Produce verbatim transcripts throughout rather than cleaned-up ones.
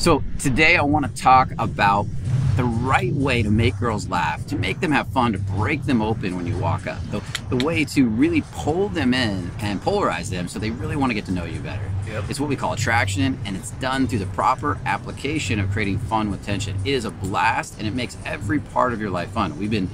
So today I want to talk about the right way to make girls laugh, to make them have fun, to break them open when you walk up. The, the way to really pull them in and polarize them so they really want to get to know you better. Yep. It's what we call attraction, and it's done through the proper application of creating fun with tension. It is a blast, and it makes every part of your life fun. We've been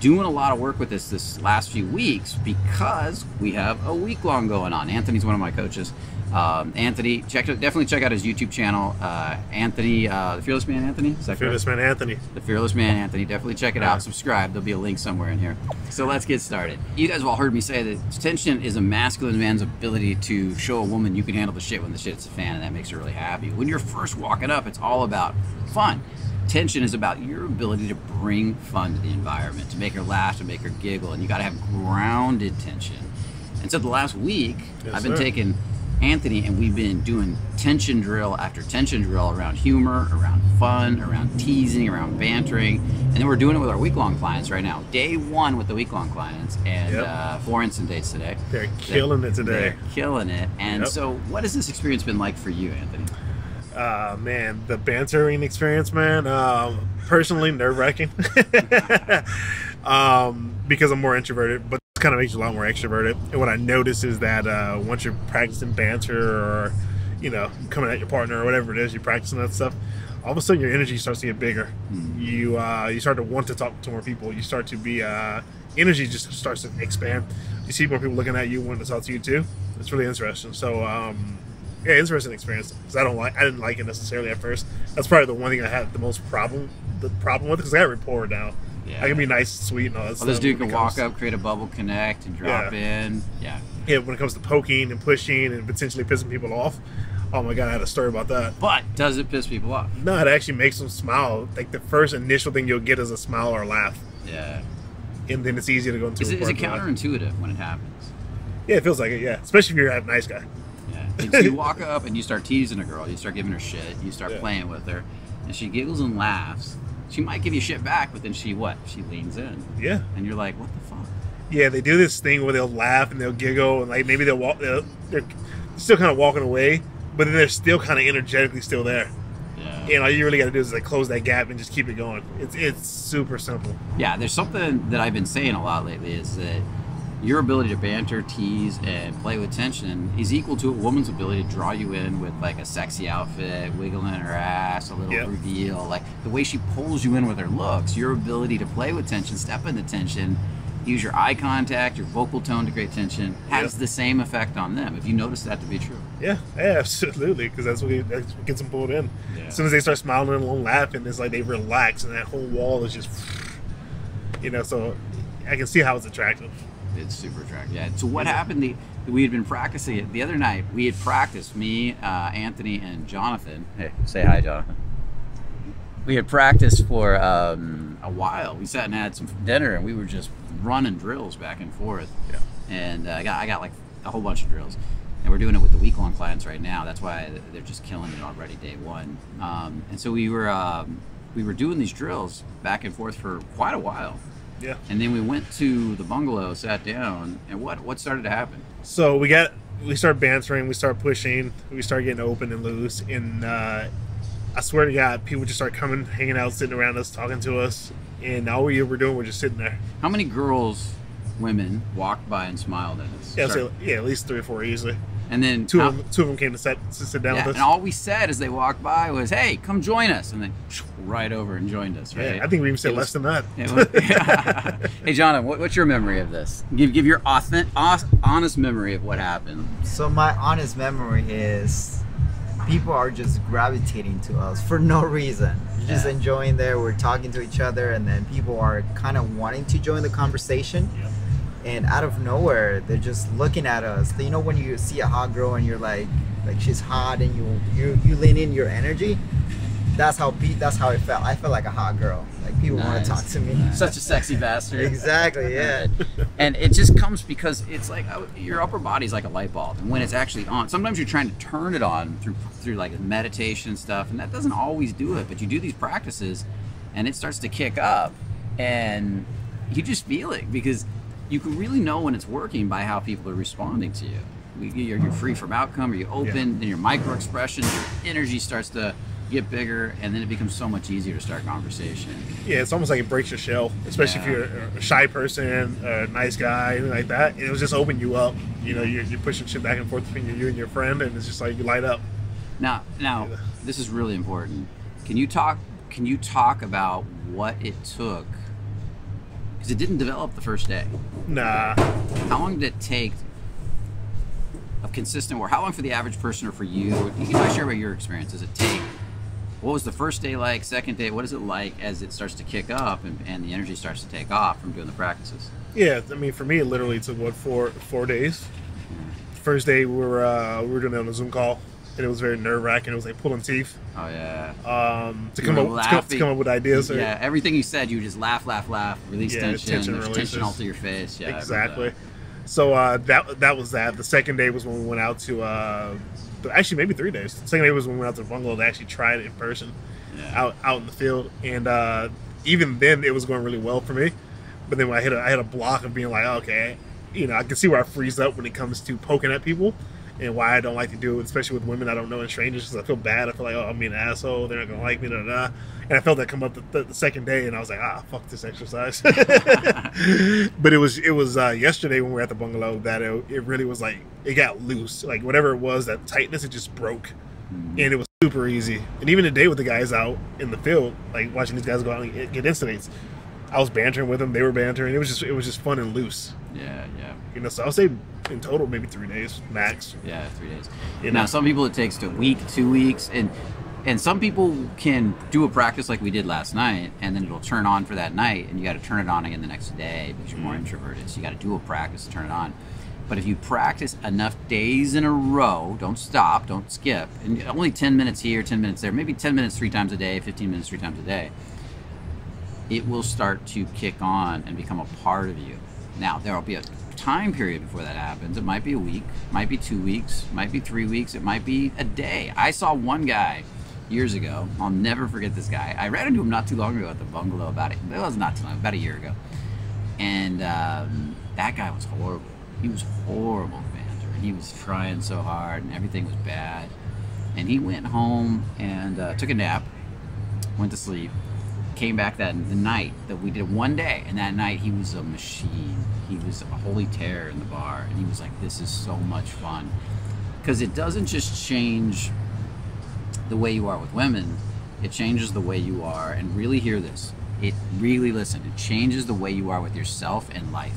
doing a lot of work with this this last few weeks because we have a week long going on. Anthony's one of my coaches. Um, Anthony, check definitely check out his YouTube channel. Uh, Anthony, uh, The Fearless Man Anthony? Is that Fearless Man Anthony. The Fearless Man Anthony. Definitely check it out. Subscribe. There'll be a link somewhere in here. So let's get started. You guys have all heard me say that tension is a masculine man's ability to show a woman you can handle the shit when the shit's a fan, and that makes her really happy. When you're first walking up, it's all about fun. Tension is about your ability to bring fun to the environment, to make her laugh, to make her giggle, and you got to have grounded tension. And so the last week, yes, I've been sir. taking Anthony, and we've been doing tension drill after tension drill around humor, around fun, around teasing, around bantering, and then we're doing it with our week-long clients right now. Day one with the week-long clients, and yep. uh, four instant dates today. They're killing they're, it today. They're killing it. And yep. so, what has this experience been like for you, Anthony? Uh, man, the bantering experience, man. Um, personally, nerve-wracking um, because I'm more introverted, but kind of makes you a lot more extroverted. And what I notice is that uh, once you're practicing banter or, you know, coming at your partner or whatever it is, you're practicing that stuff, all of a sudden your energy starts to get bigger. Mm-hmm. You uh, you start to want to talk to more people. You start to be, uh, energy just starts to expand. You see more people looking at you, wanting to talk to you too. It's really interesting. So, um, yeah, interesting experience. Because I don't like, I didn't like it necessarily at first. That's probably the one thing I had the most problem, the problem with, because I got rapport now. Yeah. I can be nice, sweet, and all that well, stuff. This dude can walk up, create a bubble, connect, and drop yeah. in. Yeah. Yeah, when it comes to poking and pushing and potentially pissing people off, oh my God, I had a story about that. But does it piss people off? No, it actually makes them smile. Like the first initial thing you'll get is a smile or a laugh. Yeah. And then it's easy to go into is a it, Is it counterintuitive when it happens? Yeah, it feels like it, yeah. Especially if you're a nice guy. Yeah. So you walk up and you start teasing a girl. You start giving her shit. You start yeah. playing with her. And she giggles and laughs. She might give you shit back, but then she what? She leans in. Yeah. And you're like, what the fuck? Yeah, they do this thing where they'll laugh and they'll giggle and like maybe they'll walk. They'll, they're still kind of walking away, but then they're still kind of energetically still there. Yeah. And all you really got to do is like close that gap and just keep it going. It's it's super simple. Yeah. There's something that I've been saying a lot lately is that your ability to banter, tease, and play with tension is equal to a woman's ability to draw you in with like a sexy outfit, wiggling her ass, a little yep. reveal, like the way she pulls you in with her looks. Your ability to play with tension, step into tension, use your eye contact, your vocal tone to create tension has yep. the same effect on them. If you notice that to be true, yeah, yeah, absolutely, because that's, that's what gets them pulled in. Yeah. As soon as they start smiling and laughing, it's like they relax, and that whole wall is just, you know. So I can see how it's attractive. It's super attractive. Yeah. So what happened? The, we had been practicing it the other night. We had practiced, me, uh, Anthony, and Jonathan. Hey, say hi, Jonathan. We had practiced for um, a while. We sat and had some dinner, and we were just running drills back and forth. Yeah. And uh, I got I got like a whole bunch of drills, and we're doing it with the week-long clients right now. That's why they're just killing it already day one. Um, and so we were um, we were doing these drills back and forth for quite a while. Yeah. And then we went to the bungalow, sat down, and what what started to happen? So we got we started bantering, we started pushing, we started getting open and loose, and uh, I swear to God, people just started coming, hanging out, sitting around us, talking to us, and all we were doing was just sitting there. How many girls, women, walked by and smiled at us? Yeah, so, yeah, at least three or four easily. And then two of, them, two of them came to sit, to sit down yeah, with us. And all we said as they walked by was, hey, come join us. And then right over and joined us, right? Yeah, I think we even said was, less than that. Was, yeah. Hey, Jonathan, what, what's your memory of this? Give give your authentic, honest memory of what happened. So my honest memory is people are just gravitating to us for no reason. You're just yeah. enjoying there. We're talking to each other. And then people are kind of wanting to join the conversation. Yeah. And out of nowhere, they're just looking at us. You know when you see a hot girl and you're like, like she's hot, and you you you lean in your energy. That's how that's how it felt. I felt like a hot girl. Like people nice. want to talk to me. Nice. Such a sexy bastard. Exactly. Yeah. And it just comes because it's like your upper body's like a light bulb, and when it's actually on, sometimes you're trying to turn it on through through like meditation and stuff, and that doesn't always do it. But you do these practices, and it starts to kick up, and you just feel it because you can really know when it's working by how people are responding to you. You're, you're free from outcome, or you open, yeah. and your micro expressions, your energy starts to get bigger, and then it becomes so much easier to start conversation. Yeah, it's almost like it breaks your shell, especially yeah. if you're a shy person, a nice guy, anything like that. It'll just open you up. You know, you're, you're pushing shit back and forth between you and your friend, and it's just like you light up. Now, now, yeah. this is really important. Can you talk? Can you talk about what it took? Because it didn't develop the first day. Nah. How long did it take? Of consistent work. How long for the average person or for you? You can always share about your experience. Does it take? What was the first day like? Second day? What is it like as it starts to kick up and, and the energy starts to take off from doing the practices? Yeah, I mean, for me, it literally took what four four days. Yeah. First day we were uh, we were doing it on a Zoom call, and it was very nerve wracking. It was like pulling teeth. Oh yeah. Um, to you come up to come, to come up with ideas. Yeah, or, everything you said, you just laugh, laugh, laugh, release yeah, tension, tension, there's tension all through your face. Yeah, exactly. So uh, that that was that. The second day was when we went out to, uh, actually maybe three days. The second day was when we went out to the bungalow to actually try it in person, yeah. out out in the field. And uh, even then, it was going really well for me. But then when I hit a, I hit a block of being like, okay, you know, I can see where I freeze up when it comes to poking at people, and why I don't like to do it, especially with women I don't know and strangers, because I feel bad. I feel like, oh, I'm being an asshole. They're not gonna like me. Da da. And I felt that come up the, th the second day, and I was like, ah, fuck this exercise. But it was it was uh, yesterday when we were at the bungalow that it, it really was like it got loose. Like whatever it was, that tightness, it just broke, mm-hmm. and it was super easy. And even today with the guys out in the field, like watching these guys go out and get instigates, I was bantering with them. They were bantering. It was just it was just fun and loose. Yeah, yeah. You know, so I'll say. In total, maybe three days max. Yeah, three days. You know? Now, some people it takes a week, two weeks, and and some people can do a practice like we did last night, and then it'll turn on for that night, and you got to turn it on again the next day because you're more introverted. So you got to do a practice to turn it on. But if you practice enough days in a row, don't stop, don't skip, and only ten minutes here, ten minutes there, maybe ten minutes three times a day, fifteen minutes three times a day, it will start to kick on and become a part of you. Now, there will be a time period before that happens. It might be a week, might be two weeks, might be three weeks, it might be a day. I saw one guy years ago, I'll never forget this guy. I ran into him not too long ago at the bungalow about it. It was not too long, about a year ago. And um, that guy was horrible. He was horrible, banter. He was trying so hard and everything was bad. And he went home and uh, took a nap, went to sleep, came back that the night that we did one day, and that night he was a machine. He was a holy terror in the bar, and he was like, this is so much fun. Because it doesn't just change the way you are with women, it changes the way you are, and really hear this, it really, listen, it changes the way you are with yourself and life.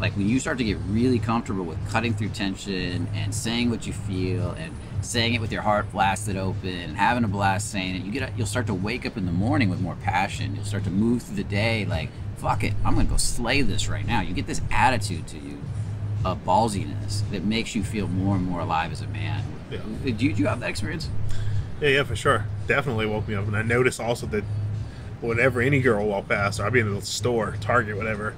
Like when you start to get really comfortable with cutting through tension and saying what you feel and saying it with your heart blasted open and having a blast saying it, you get, you'll start to wake up in the morning with more passion. You'll start to move through the day like, fuck it, I'm gonna go slay this right now. You get this attitude to you of ballsiness that makes you feel more and more alive as a man. Yeah. Did you, did you have that experience? Yeah, yeah, for sure. Definitely woke me up. And I noticed also that whenever any girl walked past, or I'd be in the store, Target, whatever,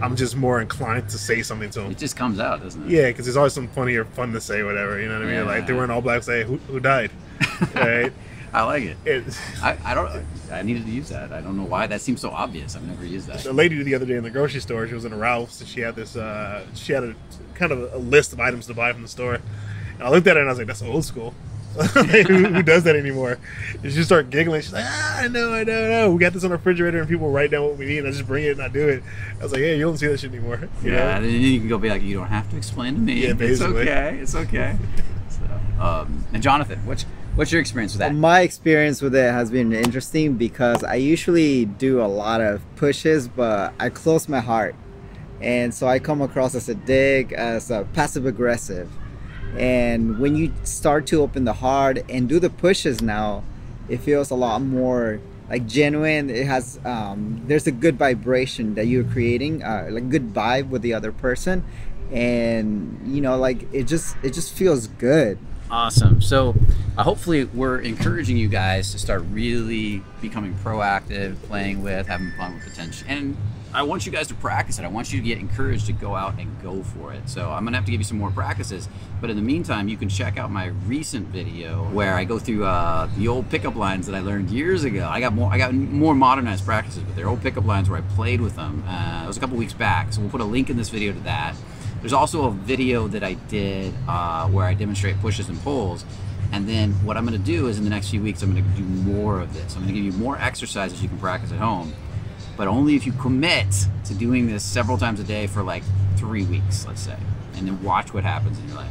I'm just more inclined to say something to them. It just comes out, doesn't it? Yeah, because there's always some funny or fun to say, whatever. You know what I mean? Yeah. Like they weren't all black. Say who, who died. Right? I like it. it I, I don't. I needed to use that. I don't know why. That seems so obvious. I've never used that. The lady the other day in the grocery store, she was in a Ralph's, and she had this. Uh, she had a kind of a list of items to buy from the store. And I looked at her and I was like, "That's old school. Like, who, who does that anymore?" And she started giggling. She's like, ah, no, I don't know. We got this on the refrigerator, and people write down what we need, and I just bring it and I do it. I was like, yeah, you don't see that shit anymore. You yeah, know? Then you can go be like, you don't have to explain to me. Yeah, basically. It's okay. It's okay. So, um, and Jonathan, what's what's your experience with that? Well, my experience with it has been interesting because I usually do a lot of pushes, but I close my heart, and so I come across as a dig, as a passive aggressive. And when you start to open the heart and do the pushes now, it feels a lot more like genuine. It has, um, there's a good vibration that you're creating, uh, like good vibe with the other person. And you know, like it just, it just feels good. Awesome. So uh, hopefully we're encouraging you guys to start really becoming proactive, playing with, having fun with the tension. And I want you guys to practice it. I want you to get encouraged to go out and go for it. So I'm gonna have to give you some more practices, but in the meantime, you can check out my recent video where I go through uh, the old pickup lines that I learned years ago. I got more, I got more modernized practices, but they're old pickup lines where I played with them. Uh, it was a couple weeks back, so we'll put a link in this video to that. There's also a video that I did uh, where I demonstrate pushes and pulls. And then what I'm going to do is in the next few weeks, I'm going to do more of this. I'm going to give you more exercises you can practice at home, but only if you commit to doing this several times a day for like three weeks, let's say, and then watch what happens in your life.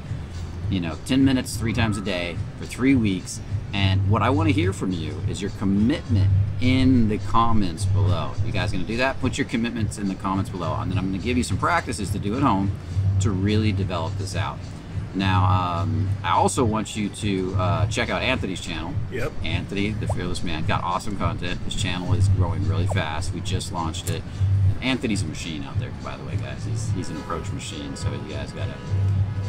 You know, ten minutes, three times a day for three weeks. And what I want to hear from you is your commitment in the comments below. You guys going to do that? Put your commitments in the comments below. And then I'm going to give you some practices to do at home to really develop this out. Now, um, I also want you to uh, check out Anthony's channel. Yep. Anthony, the Fearless Man, got awesome content. His channel is growing really fast. We just launched it. Anthony's a machine out there, by the way, guys. He's, he's an approach machine, so you guys got to...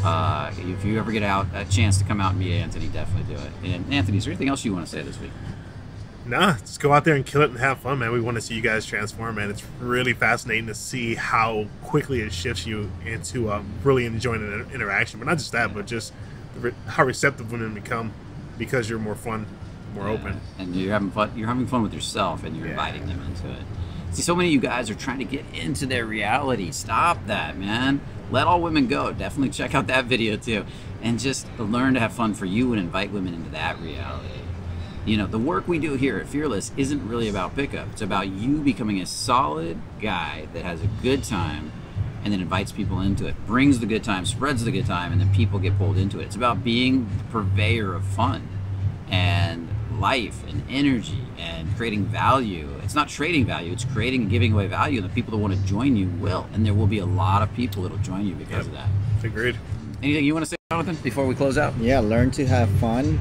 Uh, if you ever get out a chance to come out and meet Anthony, definitely do it. And Anthony, is there anything else you want to say this week? Nah, just go out there and kill it and have fun, man. We want to see you guys transform, man. It's really fascinating to see how quickly it shifts you into um, really enjoying an interaction. But not just that, yeah. but just the, how receptive women become because you're more fun, more yeah. open, and you're having fun. You're having fun with yourself, and you're yeah. inviting them into it. See, so many of you guys are trying to get into their reality. Stop that, man. Let all women go. Definitely check out that video too. And just learn to have fun for you and invite women into that reality. You know, the work we do here at Fearless isn't really about pickup. It's about you becoming a solid guy that has a good time and then invites people into it, brings the good time, spreads the good time, and then people get pulled into it. It's about being the purveyor of fun and life and energy and creating value. It's not trading value, it's creating and giving away value, and the people that want to join you will, and there will be a lot of people that'll join you because yep. of that. Agreed. Anything you want to say, Jonathan, before we close out? Yeah, learn to have fun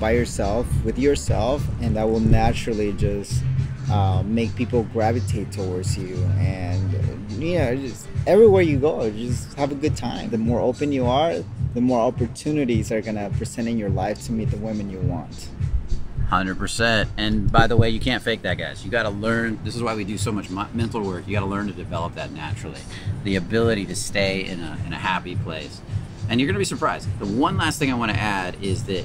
by yourself, with yourself, and that will naturally just uh, make people gravitate towards you. And yeah, just everywhere you go, just have a good time. The more open you are, the more opportunities are gonna present in your life to meet the women you want. one hundred percent. And by the way, you can't fake that, guys. You got to learn. This is why we do so much mental work. You got to learn to develop that naturally, the ability to stay in a, in a happy place. And you're going to be surprised. The one last thing I want to add is that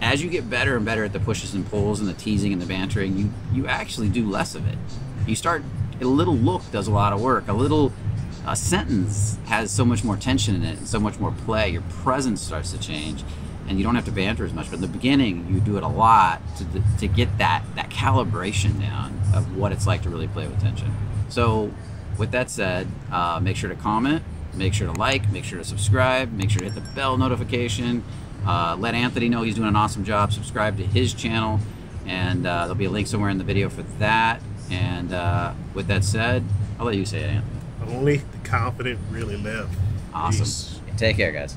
as you get better and better at the pushes and pulls and the teasing and the bantering, you, you actually do less of it. You start, a little look does a lot of work. A little a sentence has so much more tension in it and so much more play. Your presence starts to change. And you don't have to banter as much, but in the beginning, you do it a lot to, to get that, that calibration down of what it's like to really play with tension. So with that said, uh, make sure to comment, make sure to like, make sure to subscribe, make sure to hit the bell notification, uh, let Anthony know he's doing an awesome job, subscribe to his channel, and uh, there'll be a link somewhere in the video for that. And uh, with that said, I'll let you say it, Anthony. Only the confident really live. Awesome. Peace. Take care, guys.